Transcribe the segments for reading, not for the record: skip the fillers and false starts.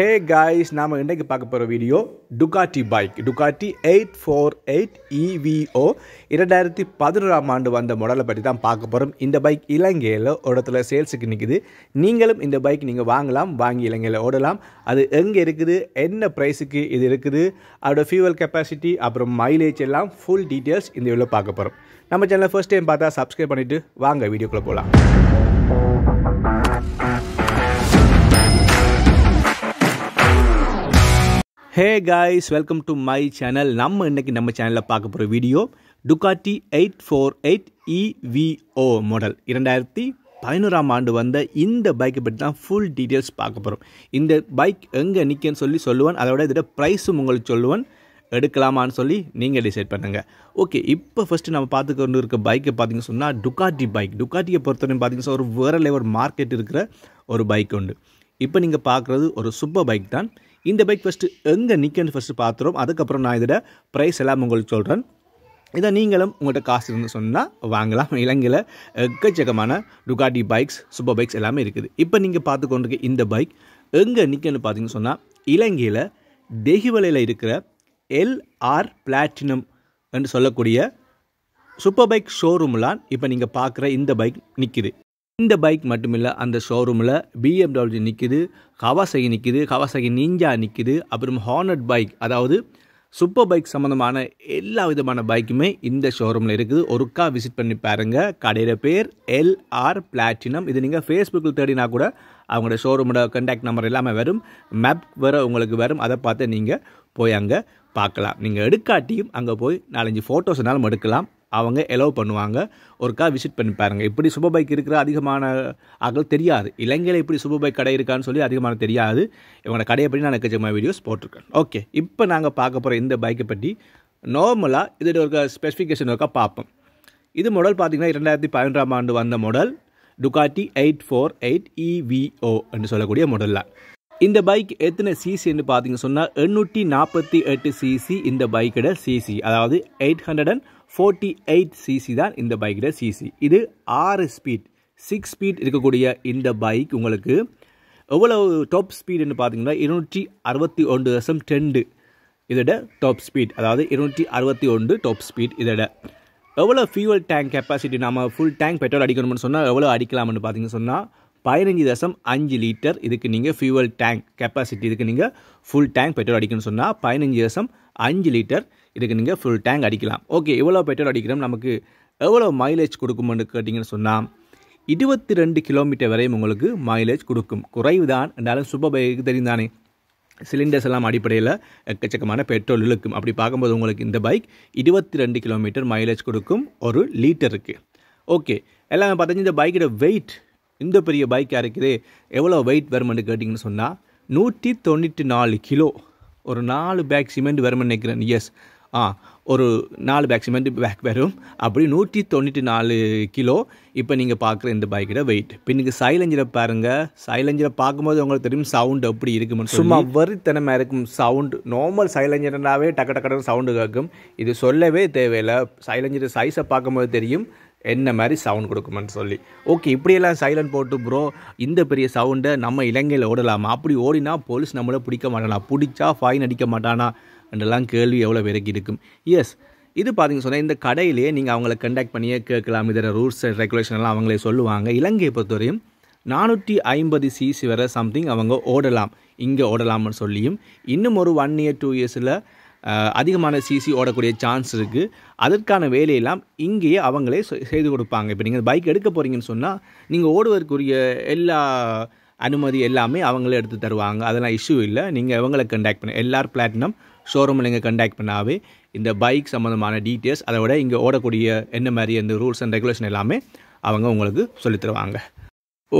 Hey guys, now we will talk about a video Ducati bike, Ducati 848 EVO. This is the model of the bike. This is the sales of bike. This price is fuel capacity, mileage, full details. We will talk about our channel first time. Subscribe to the video. Hey guys, welcome to my channel. Namma indiki namma channel la paakapora video Ducati 848 EVO model 2011 ஆம் ஆண்டு வந்த இந்த bike பத்தி தான் full details பார்க்க போறோம். இந்த bike எங்க நிக்கேன்னு சொல்லி சொல்லுவான். அதோட இதோட பிரைஸும் உங்களுக்கு சொல்லுவான். எடுக்கலாமான்னு சொல்லி நீங்க டிசைட் பண்ணுங்க. ஓகே, இப்போ ஃபர்ஸ்ட் நாம பாத்துக்கொண்டு இருக்க பைக் பாத்தீங்க சொன்னா Ducati பைக். Ducatiயை பொறுத்தவரைக்கும் பாத்தீங்கன்னா ஒரு வேற லெவல் மார்க்கெட் இருக்கிற ஒரு பைக் உண்டு. இப்போ நீங்க பார்க்கிறது ஒரு சூப்பர் பைக் தான். இந்த பைக் ஃபர்ஸ்ட் எங்க நிக்கேன்னு ஃபர்ஸ்ட் பாத்துறோம். அதுக்கு அப்புறம் நான் இதோட பிரைஸ் எல்லாம் உங்களுக்கு சொல்றேன். இத நீங்களும் உங்கள்ட்ட காசு இருந்து சொன்னா வாங்கலாம். இலங்கையில எக்கச்சக்கமான Ducati பைக்ஸ், சூப்பர் பைக்ஸ் எல்லாமே இருக்குது. இப்போ நீங்க பாத்துக்கொண்டிருக்க இந்த பைக் எங்க நிக்கேன்னு பாத்தீங்கன்னா சொன்னா இலங்கையில தேகிவலையில இருக்கிற LR Platinum என்று சொல்லக்கூடிய சூப்பர் பைக் ஷோரூம்ல இப்போ நீங்க பார்க்குற இந்த பைக் நிக்குது. இந்த பைக் மட்டுமில்ல, அந்த ஷோரூம்ல BMW நிக்குது, Kawasaki நிக்குது, Kawasaki Ninja நிக்குது, அப்புறம் Hornet பைக், அதாவது சூப்பர் பைக் சம்பந்தமான எல்லா விதமான பைக்குமே இந்த ஷோரூம்ல இருக்குது. ஒருக்கா விசிட் பண்ணி பாருங்க. கடையில பேர் LR Platinum. இது நீங்க Facebookல தேடினா கூட அவங்களோட ஷோரூமோட கான்டாக்ட் நம்பர் எல்லாமே வரும். மேப் வேற உங்களுக்கு வரும். அதை பார்த்து நீங்க போய் அங்க பார்க்கலாம். நீங்க எடுக்காட்டியும் அங்க போய் நாலஞ்சு போட்டோஸ்னாலும் எடுக்கலாம். அவங்க எலோவ் பண்ணுவாங்க. ஒருக்கா விசிட் பண்ணி பாருங்கள். இப்படி சூப்பர் பைக் இருக்கிற அதிகமான ஆக்கள் தெரியாது. இலங்கையில் இப்படி சூப்பர் பைக் கடை இருக்கான்னு சொல்லி அதிகமான தெரியாது. இவங்களோட கடையை பற்றி நான் எக்கச்சக்கமாக வீடியோஸ் போட்டிருக்கேன். ஓகே, இப்போ நாங்கள் பார்க்க போகிற இந்த பைக்கை பற்றி நார்மலாக இதோட ஒரு ஸ்பெசிஃபிகேஷன் ஒருக்கா பார்ப்போம். இது மாடல் பார்த்திங்கன்னா 2011 ஆண்டு வந்த மாடல் Ducati 848 EVO என்று சொல்லக்கூடிய மாடல். இந்த பைக் எத்தனை சிசின்னு பார்த்தீங்க சொன்னால் 848 சிசி. இந்த பைக்கோட சிசி அதாவது 848 சிசி தான் இந்த பைக்கோட சிசி. இது 6 ஸ்பீட் இருக்கக்கூடிய இந்த பைக் உங்களுக்கு எவ்வளவு டாப் ஸ்பீடுன்னு பார்த்தீங்கன்னா 261.2 இதோட டாப் ஸ்பீட், அதாவது 261 டாப் ஸ்பீட். இதோட எவ்வளோ ஃபியூவல் டேங்க் கெப்பாசிட்டி, நம்ம ஃபுல் டேங்க் பெட்ரோல் அடிக்கணும்னு சொன்னால் எவ்வளோ அடிக்கலாம்னு பார்த்தீங்கன்னு சொன்னால் 15.5 லிட்டர். இதுக்கு நீங்கள் ஃபியூவல் டேங்க் கெப்பாசிட்டி, இதுக்கு நீங்கள் ஃபுல் டேங்க் பெட்ரோல் அடிக்கணும்னு சொன்னால் 15.5 லிட்டர் இதுக்கு நீங்கள் ஃபுல் டேங்க் அடிக்கலாம். ஓகே, எவ்வளோ பெட்ரோல் அடிக்கிறோம், நமக்கு எவ்வளோ மைலேஜ் கொடுக்கும்னு கேட்டிங்கன்னு சொன்னால் 22 கிலோமீட்டர் வரையும் உங்களுக்கு மைலேஜ் கொடுக்கும். குறைவு தான் என்றாலும் சூப்பர் பைக்கு தெரியும் தானே, சிலிண்டர்ஸ் எல்லாம் அடிப்படையில் எக்கச்சக்கமான பெட்ரோல் இழுக்கும். அப்படி பார்க்கும்போது உங்களுக்கு இந்த பைக் 22 கிலோமீட்டர் மைலேஜ் கொடுக்கும் ஒரு லிட்டருக்கு. ஓகே, எல்லாமே பார்த்தீங்கன்னா இந்த பைக்கோட வெயிட், இந்த பெரிய பைக்காக இருக்குது, எவ்வளோ வெயிட் வரும்னு கேட்டிங்கன்னு சொன்னால் 194 கிலோ. ஒரு 4 பேக் சிமெண்ட் வரும்னு நினைக்கிறேன். எஸ், ஒரு 4 பேக் சிமெண்ட் பேக் வரும். அப்படி 194 கிலோ இப்போ நீங்கள் பார்க்குற இந்த பைக்கோட வெயிட். பின்னுக்கு சைலஞ்சரை பாருங்கள். சைலஞ்சரை பார்க்கும்போது உங்களுக்கு தெரியும் சவுண்ட் எப்படி இருக்கும்னு. சும்மா வரித்தனமாக இருக்கும் சவுண்ட். நார்மல் சைலஞ்சர்னாவே டக்கு டக்கு சவுண்டு கேட்கும். இது சொல்லவே தேவையில்லை. சைலஞ்சர் சைஸை பார்க்கும்போது தெரியும் என்ன மாதிரி சவுண்ட் கொடுக்குமான்னு சொல்லி. ஓகே, இப்படியெல்லாம் சைலண்ட் போட்டு ப்ரோ இந்த பெரிய சவுண்டை நம்ம இலங்கையில் ஓடலாமா, அப்படி ஓடினா போலீஸ் நம்மளை பிடிக்க மாட்டானா, பிடிச்சா ஃபைன் அடிக்க மாட்டானா என்றெல்லாம் கேள்வி எவ்வளோ விரைக்கி இருக்கும். எஸ், இது பார்த்தீங்கன்னு சொன்னால் இந்த கடையிலேயே நீங்கள் அவங்கள கண்டாக்ட் பண்ணியே கேட்கலாம். இதோட ரூல்ஸ் அண்ட் ரெகுலேஷன்லாம் அவங்களே சொல்லுவாங்க. இலங்கையை பொறுத்தவரையும் 450 சிசி வர சம்திங் அவங்க ஓடலாம், இங்கே ஓடலாம்னு சொல்லியும் இன்னும் ஒரு 1 இயர் 2 இயர்ஸில் அதிகமான சிசி ஓடக்கூடிய சான்ஸ் இருக்குது. அதற்கான வேலையெல்லாம் இங்கேயே அவங்களே செய்து கொடுப்பாங்க. இப்போ நீங்கள் பைக் எடுக்க போகிறீங்கன்னு சொன்னால் நீங்கள் ஓடுவதற்குரிய எல்லா அனுமதி எல்லாமே அவங்களே எடுத்து தருவாங்க. அதெல்லாம் இஷ்யூ இல்லை. நீங்கள் அவங்கள கண்டாக்ட் பண்ண LR Platinum ஷோரூமில் நீங்கள் கண்டாக்ட் பண்ணாவே இந்த பைக் சம்மந்தமான டீட்டெயில்ஸ், அதை விட இங்கே ஓடக்கூடிய என்ன மாதிரி அந்த ரூல்ஸ் அண்ட் ரெகுலேஷன் எல்லாமே அவங்க உங்களுக்கு சொல்லித் தருவாங்க.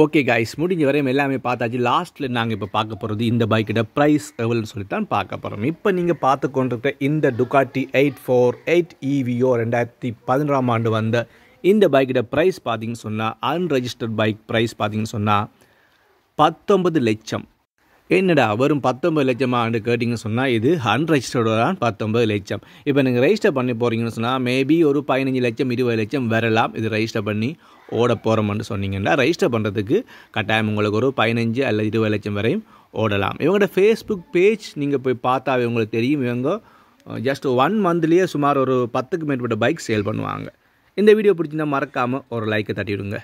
ஓகே கைஸ், முடிஞ்ச வரையும் எல்லாமே பார்த்தாச்சு. லாஸ்ட்டில் நாங்கள் இப்போ பார்க்க போகிறது இந்த பைக்கோட ப்ரைஸ் எவ்வளோன்னு சொல்லித்தான் பார்க்க போகிறோம். இப்போ நீங்கள் பார்த்து கொண்டிருக்க இந்த Ducati 848 EVO 2011 ஆண்டு வந்த இந்த பைக்கோட ப்ரைஸ் பார்த்தீங்கன்னு சொன்னால் அன்ரெஜிஸ்டர்ட் பைக் ப்ரைஸ் பார்த்தீங்கன்னு சொன்னால் 19 லட்சம். என்னடா வரும் 19 லட்சமான்னு கேட்டிங்கன்னு சொன்னால் இது அன்ரெஜிஸ்டர்டு தான் 19 லட்சம். இப்போ நீங்கள் ரெஜிஸ்டர் பண்ணி போகிறீங்கன்னு சொன்னால் மேபி ஒரு 15 லட்சம் 20 லட்சம் வரலாம். இது ரெஜிஸ்டர் பண்ணி ஓட போகிறோம்னு சொன்னீங்கன்னா ரெஜிஸ்டர் பண்ணுறதுக்கு கட்டாயம் உங்களுக்கு ஒரு 15 அல்லது 20 லட்சம் வரையும் ஓடலாம். இவங்களோட ஃபேஸ்புக் பேஜ் நீங்கள் போய் பார்த்தாவே உங்களுக்கு தெரியும், இவங்க ஜஸ்ட் 1 மந்த்லேயே சுமார் ஒரு 10க்கு மேற்பட்ட பைக் சேல் பண்ணுவாங்க. இந்த வீடியோ பிடிச்சிருந்தால் மறக்காமல் ஒரு லைக்கை தட்டிவிடுங்க.